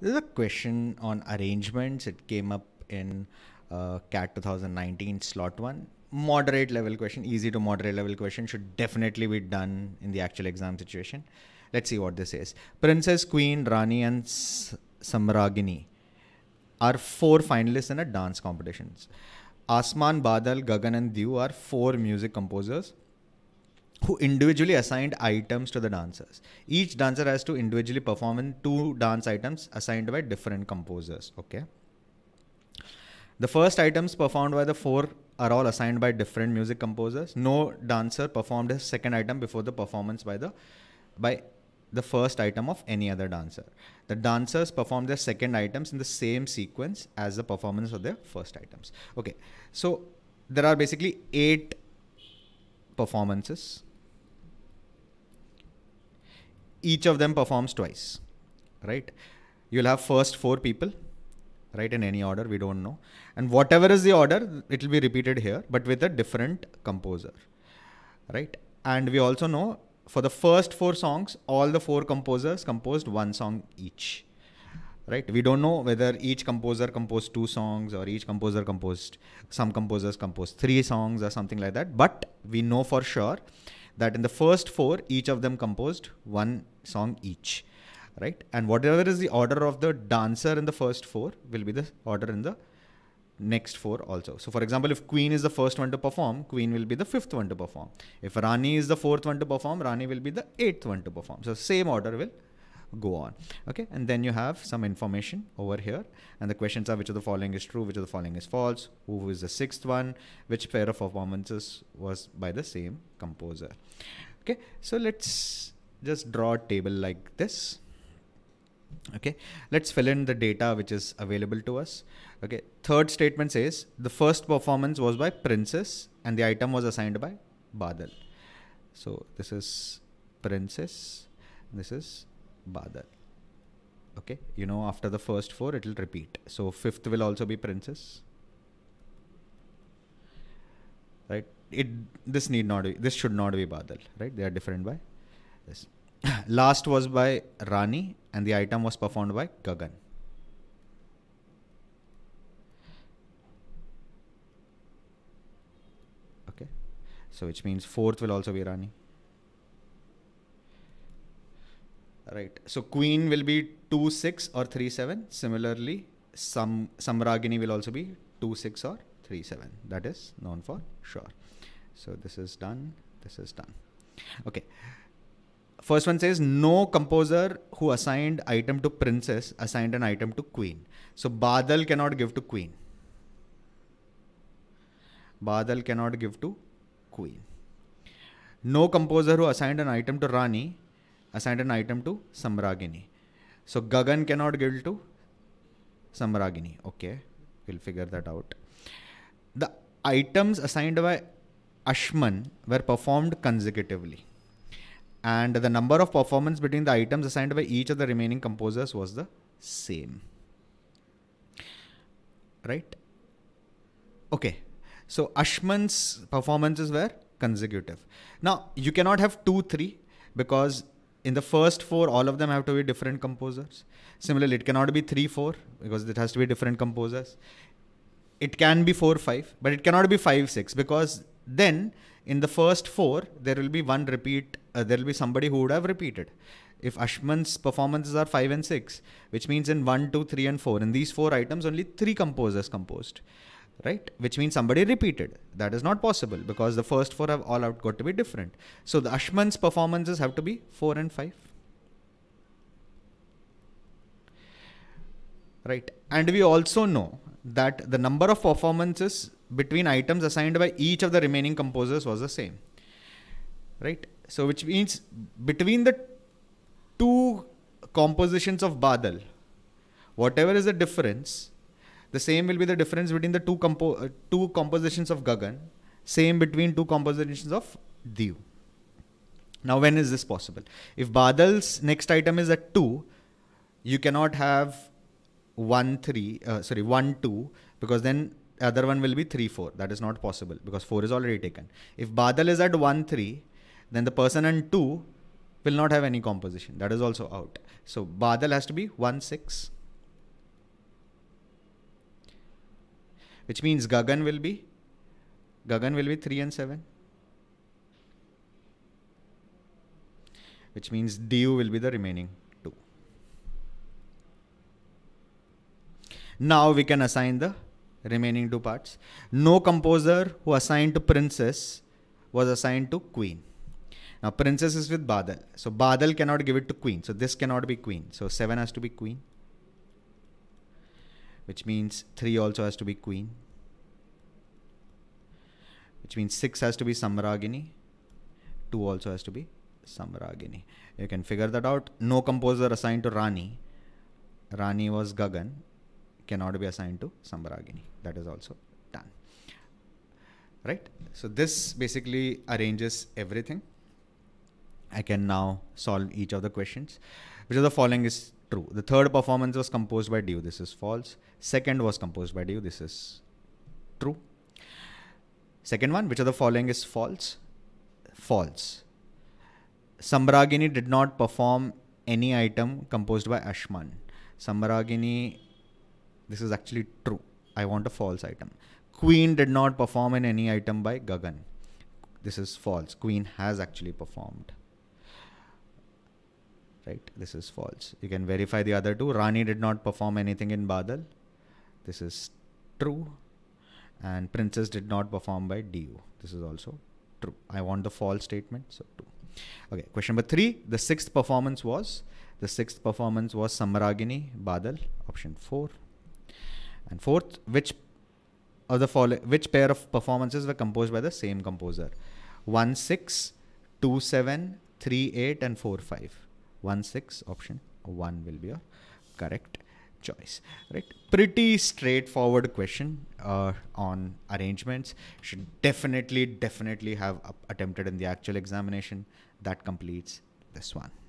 There's a question on arrangements. It came up in CAT 2019 slot 1. Moderate level question, easy to moderate level question, should definitely be done in the actual exam situation. Let's see what this is. Princess, Queen, Rani and Samragini are 4 finalists in a dance competition. Ashman, Badal, Gagan and Dyu are 4 music composers who individually assigned items to the dancers. Each dancer has to individually perform in 2 dance items assigned by different composers. Okay. The first items performed by the 4 are all assigned by different music composers. No dancer performed his second item before the performance by the first item of any other dancer. The dancers perform their second items in the same sequence as the performance of their first items. Okay, so there are basically 8 performances. Each of them performs twice, right? You'll have first 4 people, right? In any order, we don't know. And whatever is the order, it will be repeated here, but with a different composer, right? And we also know for the first 4 songs, all the 4 composers composed 1 song each, right? We don't know whether each composer composed 2 songs or each composer composed, some composers composed 3 songs or something like that. But we know for sure that in the first 4, each of them composed 1 song each, right? And whatever is the order of the dancer in the first 4 will be the order in the next 4 also. So for example, if Queen is the first one to perform, Queen will be the 5th one to perform. If Rani is the 4th one to perform, Rani will be the 8th one to perform. So same order will go on. Okay. And then you have some information over here. And the questions are which of the following is true, which of the following is false, who is the 6th one, which pair of performances was by the same composer. Okay. So let's just draw a table like this. Okay, let's fill in the data which is available to us. Okay, third statement says the first performance was by Princess and the item was assigned by Badal. So this is Princess, this is Badal. Okay, you know after the first 4 it will repeat. So 5th will also be Princess. Right? This should not be Badal, right? They are different by this. Last was by Rani and the item was performed by Gagan. Okay. So which means 4th will also be Rani. Right. So Queen will be 2, 6 or 3, 7. Similarly, Samragini will also be 2, 6 or 3, 7. That is known for sure. So this is done. This is done. Okay. First one says no composer who assigned item to Princess assigned an item to Queen. So Badal cannot give to Queen. Badal cannot give to Queen. No composer who assigned an item to Rani assigned an item to Samragini. So Gagan cannot give to Samragini. Okay, we'll figure that out. The items assigned by Ashman were performed consecutively. And the number of performance between the items assigned by each of the remaining composers was the same. Right? Okay. So Ashman's performances were consecutive. Now, you cannot have 2, 3 because in the first 4, all of them have to be different composers. Similarly, it cannot be 3, 4 because it has to be different composers. It can be 4, 5, but it cannot be 5, 6 because then in the first 4, there will be one repeat. There will be somebody who would have repeated. If Ashman's performances are 5 and 6, which means in 1, 2, 3 and 4, in these 4 items, only 3 composers composed, right? Which means somebody repeated. That is not possible because the first 4 have all got to be different. So the Ashman's performances have to be 4 and 5. Right. And we also know that the number of performances between items assigned by each of the remaining composers was the same, right? So which means between the 2 compositions of Badal, whatever is the difference, the same will be the difference between the 2 compositions of Gagan, same between 2 compositions of Dyu. Now when is this possible? If Badal's next item is at 2, you cannot have 1, 2 because then other one will be 3, 4. That is not possible because 4 is already taken. If Badal is at 1, 3, then the person and 2 will not have any composition. That is also out. So Badal has to be 1, 6. Which means Gagan will be 3 and 7. Which means Dyu will be the remaining 2. Now we can assign the remaining 2 parts. No composer who assigned to Princess was assigned to Queen. Now Princess is with Badal. So Badal cannot give it to Queen. So this cannot be Queen. So 7 has to be Queen. Which means 3 also has to be Queen. Which means 6 has to be Samragini. 2 also has to be Samragini. You can figure that out. No composer assigned to Rani. Rani was Gagan. Cannot be assigned to Samragini. That is also done. Right? So this basically arranges everything. I can now solve each of the questions. Which of the following is true? The third performance was composed by Dyu. This is false. Second was composed by Dyu. This is true. Second one, which of the following is false? False. Samragini did not perform any item composed by Ashman. Samragini, this is actually true. I want a false item. Queen did not perform in any item by Gagan. This is false. Queen has actually performed. Right? This is false. You can verify the other two. Rani did not perform anything in Badal. This is true. And Princess did not perform by Dyu. This is also true. I want the false statement. So true. Okay. Question number 3. The sixth performance was Samragini, Badal. Option 4. And fourth, which pair of performances were composed by the same composer? 1, 6, 2, 7, 3, 8 and 4, 5. 1, 6, option 1 will be your correct choice. Right? Pretty straightforward question on arrangements. Should definitely have attempted in the actual examination. That completes this one.